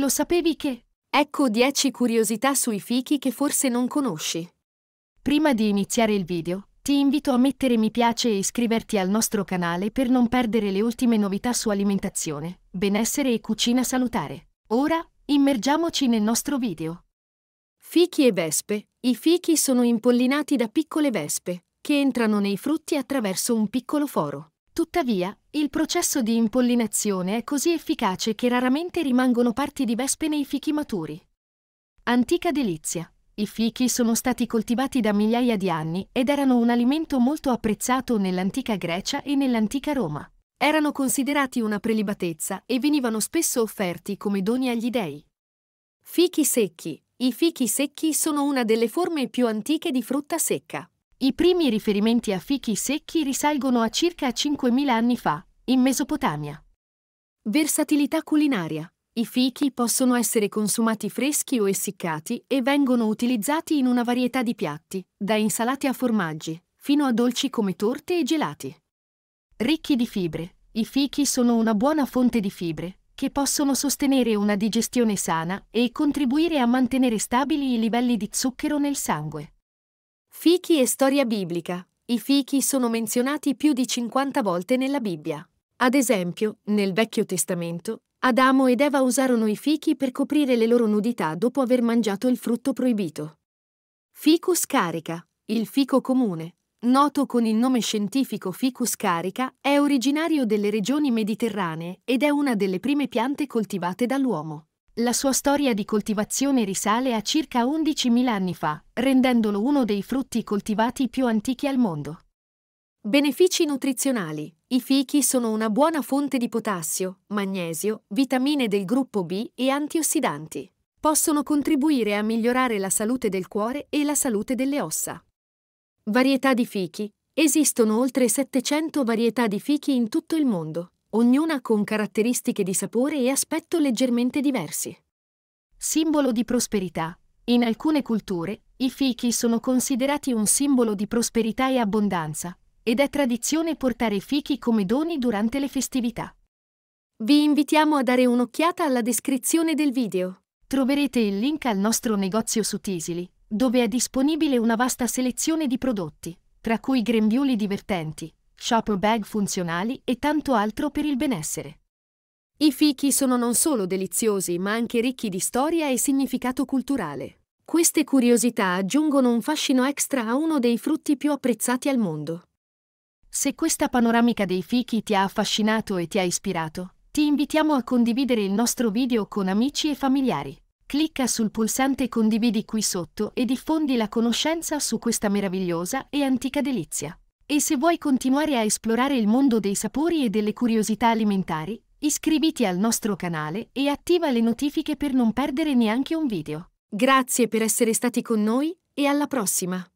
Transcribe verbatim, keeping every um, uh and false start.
Lo sapevi che? Ecco dieci curiosità sui fichi che forse non conosci. Prima di iniziare il video, ti invito a mettere mi piace e iscriverti al nostro canale per non perdere le ultime novità su alimentazione, benessere e cucina salutare. Ora, immergiamoci nel nostro video. Fichi e vespe. I fichi sono impollinati da piccole vespe, che entrano nei frutti attraverso un piccolo foro. Tuttavia, il processo di impollinazione è così efficace che raramente rimangono parti di vespe nei fichi maturi. Antica delizia. I fichi sono stati coltivati da migliaia di anni ed erano un alimento molto apprezzato nell'antica Grecia e nell'antica Roma. Erano considerati una prelibatezza e venivano spesso offerti come doni agli dei. Fichi secchi. I fichi secchi sono una delle forme più antiche di frutta secca. I primi riferimenti a fichi secchi risalgono a circa cinquemila anni fa, in Mesopotamia. Versatilità culinaria. I fichi possono essere consumati freschi o essiccati e vengono utilizzati in una varietà di piatti, da insalate a formaggi, fino a dolci come torte e gelati. Ricchi di fibre. I fichi sono una buona fonte di fibre, che possono sostenere una digestione sana e contribuire a mantenere stabili i livelli di zucchero nel sangue. Fichi e storia biblica. I fichi sono menzionati più di cinquanta volte nella Bibbia. Ad esempio, nel Vecchio Testamento, Adamo ed Eva usarono i fichi per coprire le loro nudità dopo aver mangiato il frutto proibito. Ficus carica. Il fico comune, noto con il nome scientifico Ficus carica, è originario delle regioni mediterranee ed è una delle prime piante coltivate dall'uomo. La sua storia di coltivazione risale a circa undicimila anni fa, rendendolo uno dei frutti coltivati più antichi al mondo. Benefici nutrizionali. I fichi sono una buona fonte di potassio, magnesio, vitamine del gruppo B e antiossidanti. Possono contribuire a migliorare la salute del cuore e la salute delle ossa. Varietà di fichi. Esistono oltre settecento varietà di fichi in tutto il mondo, ognuna con caratteristiche di sapore e aspetto leggermente diversi. Simbolo di prosperità. In alcune culture, i fichi sono considerati un simbolo di prosperità e abbondanza, ed è tradizione portare fichi come doni durante le festività. Vi invitiamo a dare un'occhiata alla descrizione del video. Troverete il link al nostro negozio su Teasily, dove è disponibile una vasta selezione di prodotti, tra cui grembiuli divertenti, shopper bag funzionali e tanto altro per il benessere. I fichi sono non solo deliziosi ma anche ricchi di storia e significato culturale. Queste curiosità aggiungono un fascino extra a uno dei frutti più apprezzati al mondo. Se questa panoramica dei fichi ti ha affascinato e ti ha ispirato, ti invitiamo a condividere il nostro video con amici e familiari. Clicca sul pulsante condividi qui sotto e diffondi la conoscenza su questa meravigliosa e antica delizia. E se vuoi continuare a esplorare il mondo dei sapori e delle curiosità alimentari, iscriviti al nostro canale e attiva le notifiche per non perdere neanche un video. Grazie per essere stati con noi e alla prossima!